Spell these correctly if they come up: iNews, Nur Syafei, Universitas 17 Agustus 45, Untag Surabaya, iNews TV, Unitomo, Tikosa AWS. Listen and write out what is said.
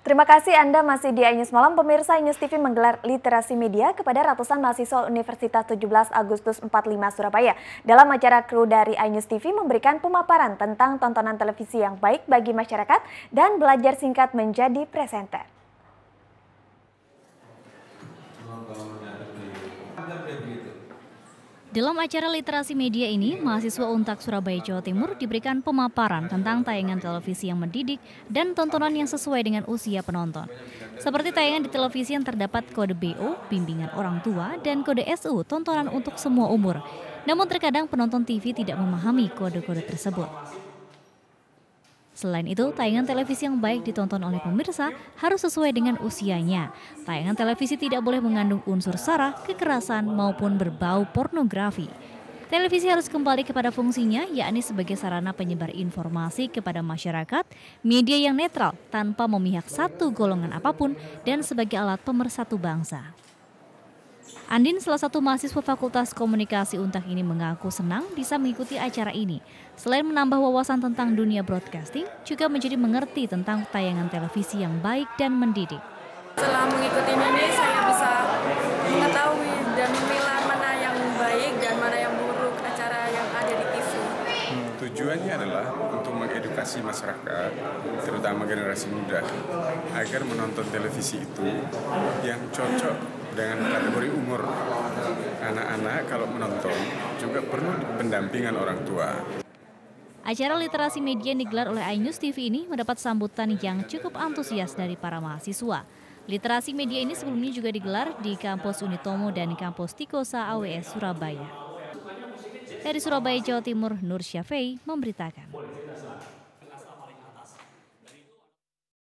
Terima kasih Anda masih di iNews Malam. Pemirsa, iNews TV menggelar literasi media kepada ratusan mahasiswa Universitas 17 Agustus 45 Surabaya. Dalam acara, kru dari iNews TV memberikan pemaparan tentang tontonan televisi yang baik bagi masyarakat dan belajar singkat menjadi presenter. Dalam acara literasi media ini, mahasiswa Untag Surabaya, Jawa Timur diberikan pemaparan tentang tayangan televisi yang mendidik dan tontonan yang sesuai dengan usia penonton. Seperti tayangan di televisi yang terdapat kode BO, bimbingan orang tua, dan kode SU, tontonan untuk semua umur. Namun terkadang penonton TV tidak memahami kode-kode tersebut. Selain itu, tayangan televisi yang baik ditonton oleh pemirsa harus sesuai dengan usianya. Tayangan televisi tidak boleh mengandung unsur sara, kekerasan, maupun berbau pornografi. Televisi harus kembali kepada fungsinya, yakni sebagai sarana penyebar informasi kepada masyarakat, media yang netral tanpa memihak satu golongan apapun, dan sebagai alat pemersatu bangsa. Andin, salah satu mahasiswa Fakultas Komunikasi Untag ini, mengaku senang bisa mengikuti acara ini. Selain menambah wawasan tentang dunia broadcasting, juga menjadi mengerti tentang tayangan televisi yang baik dan mendidik. Setelah mengikuti ini, saya bisa mengetahui dan memilah mana yang baik dan mana yang buruk acara yang ada di TV. Tujuannya adalah untuk mengedukasi masyarakat, terutama generasi muda, agar menonton televisi itu yang cocok dengan kategori umur. Anak-anak kalau menonton juga perlu pendampingan orang tua. Acara literasi media yang digelar oleh iNews TV ini mendapat sambutan yang cukup antusias dari para mahasiswa. Literasi media ini sebelumnya juga digelar di kampus Unitomo dan kampus Tikosa AWS Surabaya. Dari Surabaya, Jawa Timur, Nur Syafei memberitakan.